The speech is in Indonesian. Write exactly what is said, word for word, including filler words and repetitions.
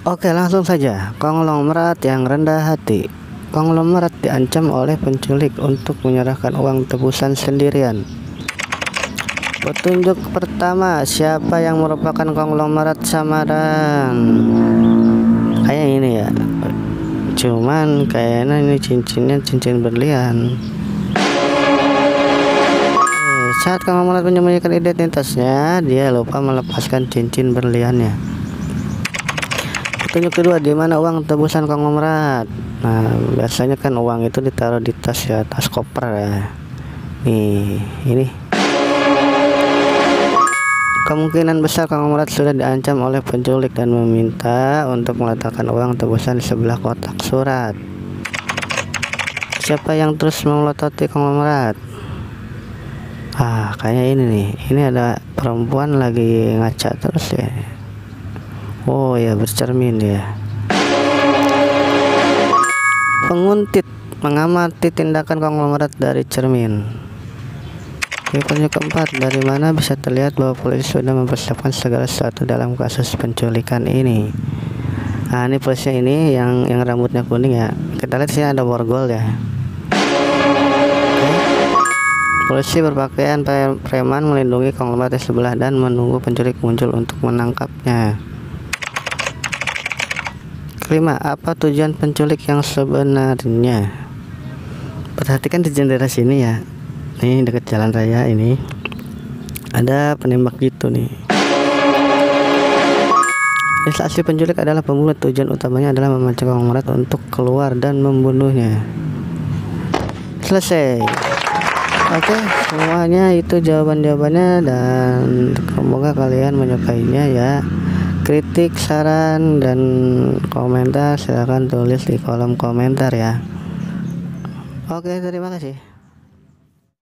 Oke, langsung saja. Konglomerat yang rendah hati. Konglomerat diancam oleh penculik untuk menyerahkan uang tebusan sendirian. Petunjuk pertama, siapa yang merupakan konglomerat samaran? Kayak ini ya. Cuman kayaknya ini cincinnya cincin berlian. Saat konglomerat menyembunyikan identitasnya, dia lupa melepaskan cincin berliannya. Petunjuk kedua, di mana uang tebusan konglomerat? Nah, biasanya kan uang itu ditaruh di tas ya, tas koper ya. Nih, ini. Kemungkinan besar konglomerat sudah diancam oleh penculik dan meminta untuk meletakkan uang tebusan di sebelah kotak surat. Siapa yang terus memelototi konglomerat? Ah, kayaknya ini nih. Ini ada perempuan lagi ngaca terus ya. Oh ya, bercermin ya. Penguntit mengamati tindakan konglomerat dari cermin. Petunjuk keempat, dari mana bisa terlihat bahwa polisi sudah mempersiapkan segala sesuatu dalam kasus penculikan ini? Nah, ini polisinya ini yang yang rambutnya kuning ya. Kita lihat sini ada borgol ya. Polisi berpakaian preman melindungi konglomerat di sebelah dan menunggu penculik muncul untuk menangkapnya. Kelima, apa tujuan penculik yang sebenarnya? Perhatikan di jendela sini ya. Nih dekat jalan raya ini ada penembak gitu nih. Instansi penculik adalah pembunuh. Tujuan utamanya adalah memancing konglomerat untuk keluar dan membunuhnya. Selesai. Oke, okay, semuanya itu jawaban-jawabannya, dan semoga kalian menyukainya ya. Kritik, saran, dan komentar silahkan tulis di kolom komentar ya. Oke, okay, terima kasih.